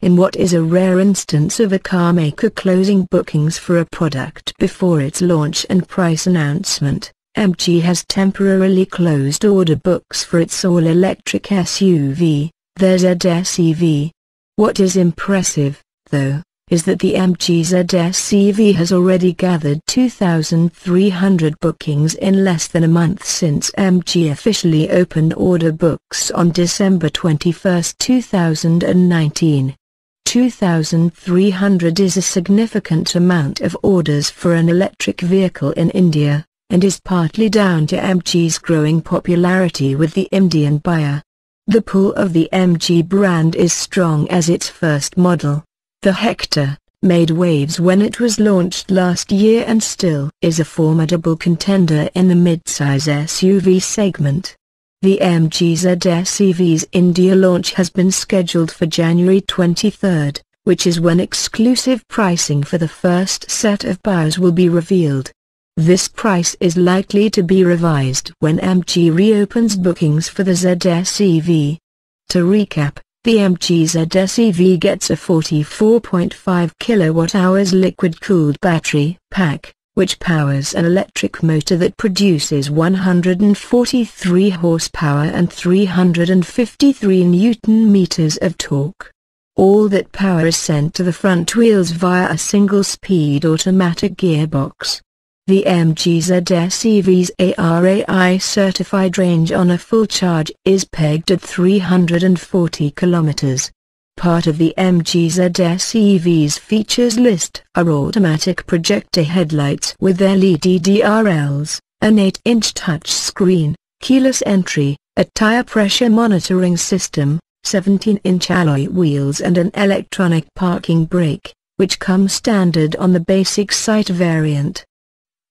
in what is a rare instance of a car maker closing bookings for a product before its launch and price announcement. MG has temporarily closed order books for its all-electric SUV, the ZS EV. What is impressive, though, is that the MG ZS EV has already gathered 2,300 bookings in less than a month since MG officially opened order books on December 21, 2019. 2,300 is a significant amount of orders for an electric vehicle in India, and is partly down to MG's growing popularity with the Indian buyer. The pull of the MG brand is strong as its first model. The Hector made waves when it was launched last year and still is a formidable contender in the mid-size SUV segment. The MG ZS EV's India launch has been scheduled for January 23, which is when exclusive pricing for the first set of buyers will be revealed. This price is likely to be revised when MG reopens bookings for the ZS EV. To recap, the MG ZS EV gets a 44.5 kWh liquid-cooled battery pack, which powers an electric motor that produces 143 horsepower and 353 Nm of torque. All that power is sent to the front wheels via a single-speed automatic gearbox. The MG ZS EV's ARAI certified range on a full charge is pegged at 340 km. Part of the MG ZS EV's features list are automatic projector headlights with LED DRLs, an 8-inch touchscreen, keyless entry, a tire pressure monitoring system, 17-inch alloy wheels and an electronic parking brake, which come standard on the basic sight variant.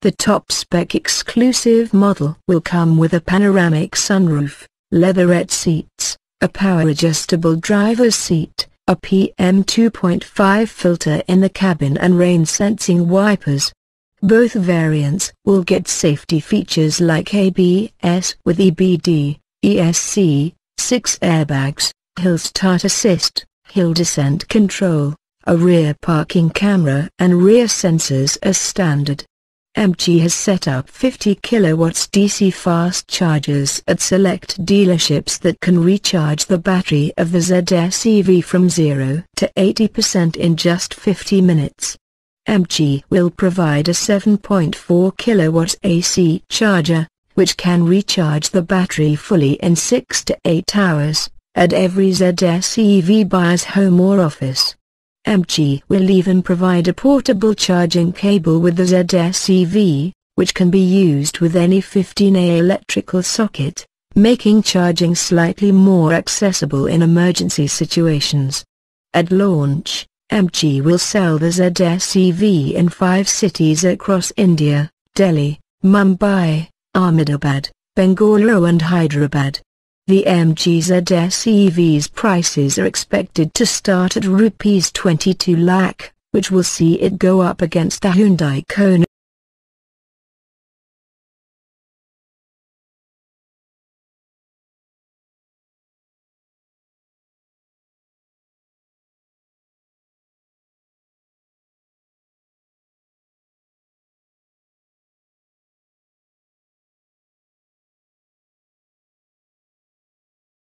The top-spec exclusive model will come with a panoramic sunroof, leatherette seats, a power-adjustable driver's seat, a PM2.5 filter in the cabin and rain-sensing wipers. Both variants will get safety features like ABS with EBD, ESC, 6 airbags, hill start assist, hill descent control, a rear parking camera and rear sensors as standard. MG has set up 50 kilowatts DC fast chargers at select dealerships that can recharge the battery of the ZS EV from 0 to 80% in just 50 minutes. MG will provide a 7.4 kilowatts AC charger, which can recharge the battery fully in 6 to 8 hours, at every ZS EV buyer's home or office. MG will even provide a portable charging cable with the ZS EV, which can be used with any 15A electrical socket, making charging slightly more accessible in emergency situations. At launch, MG will sell the ZS EV in 5 cities across India: Delhi, Mumbai, Ahmedabad, Bengaluru and Hyderabad. The MG ZS EV's prices are expected to start at Rs 22 lakh, which will see it go up against the Hyundai Kona.